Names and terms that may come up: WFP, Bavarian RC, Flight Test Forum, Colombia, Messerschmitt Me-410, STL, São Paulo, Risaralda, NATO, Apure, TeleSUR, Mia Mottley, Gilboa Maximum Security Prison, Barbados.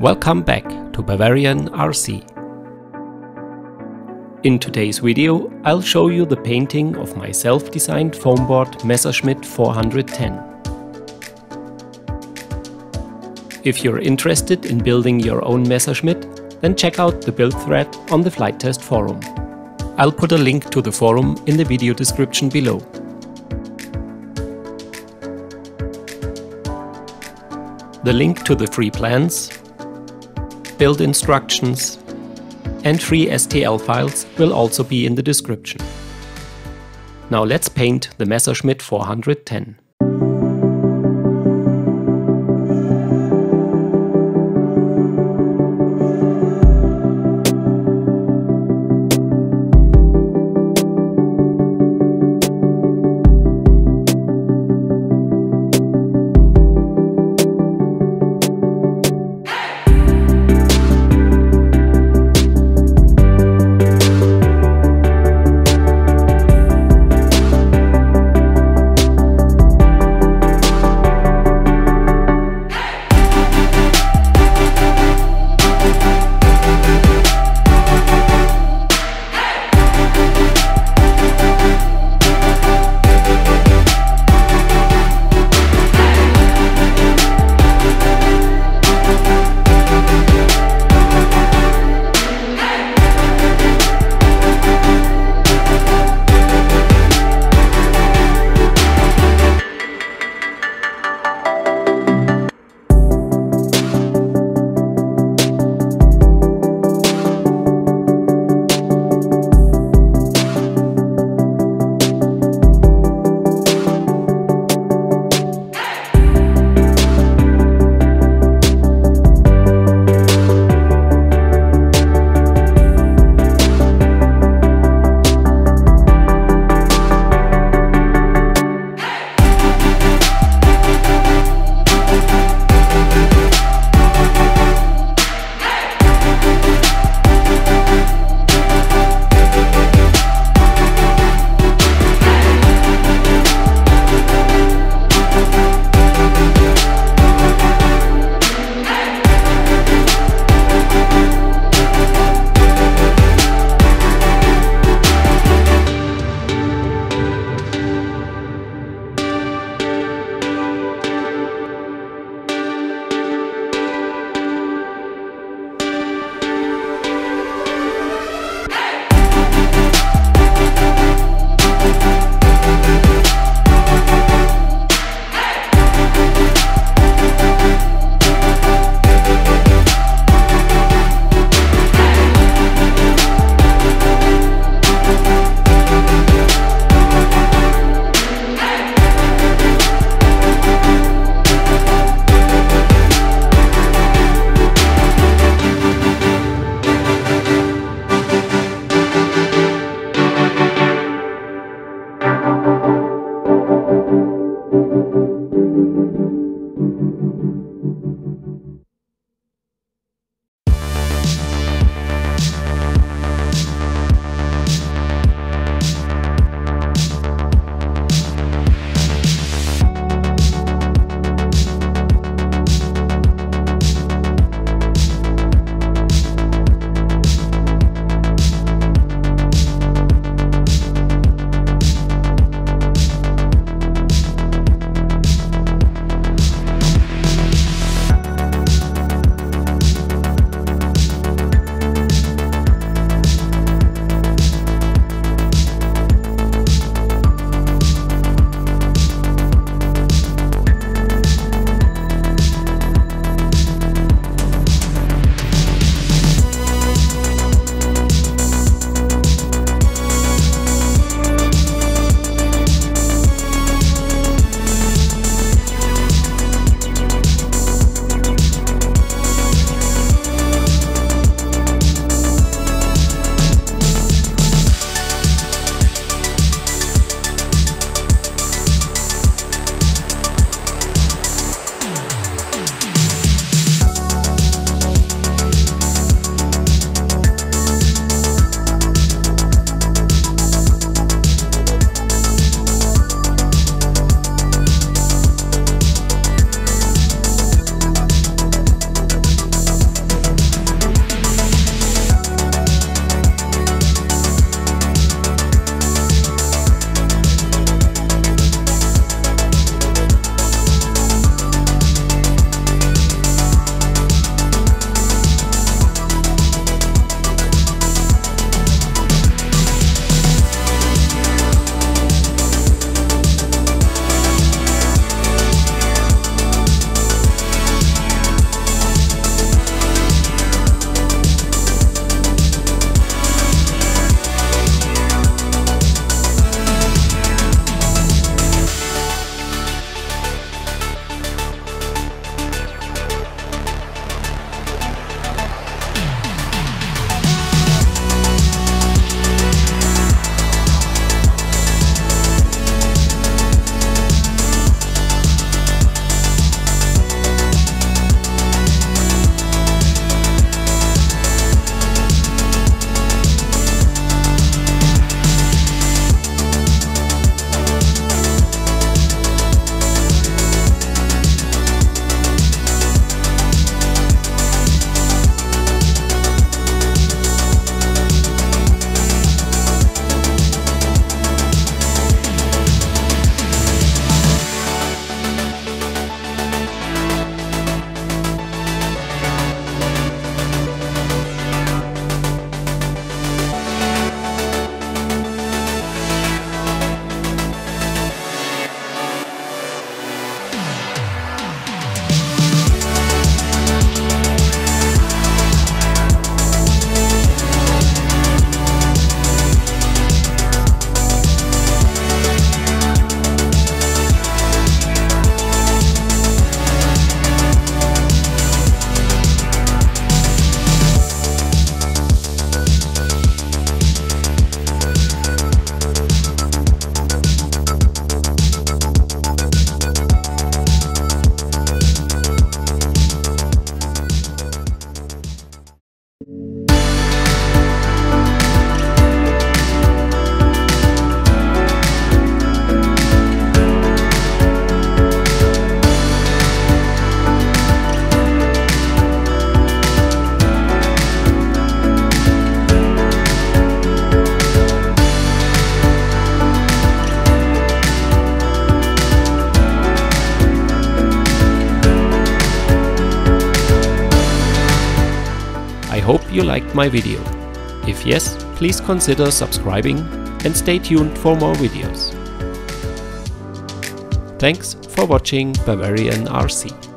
Welcome back to Bavarian RC. In today's video, I'll show you the painting of my self-designed foamboard Messerschmitt Me-410. If you're interested in building your own Messerschmitt, then check out the build thread on the Flight Test Forum. I'll put a link to the forum in the video description below. The link to the free plans, build instructions and free STL files will also be in the description. Now let's paint the Messerschmitt Me-410. I hope you liked my video. If yes, please consider subscribing and stay tuned for more videos. Thanks for watching Bavarian RC.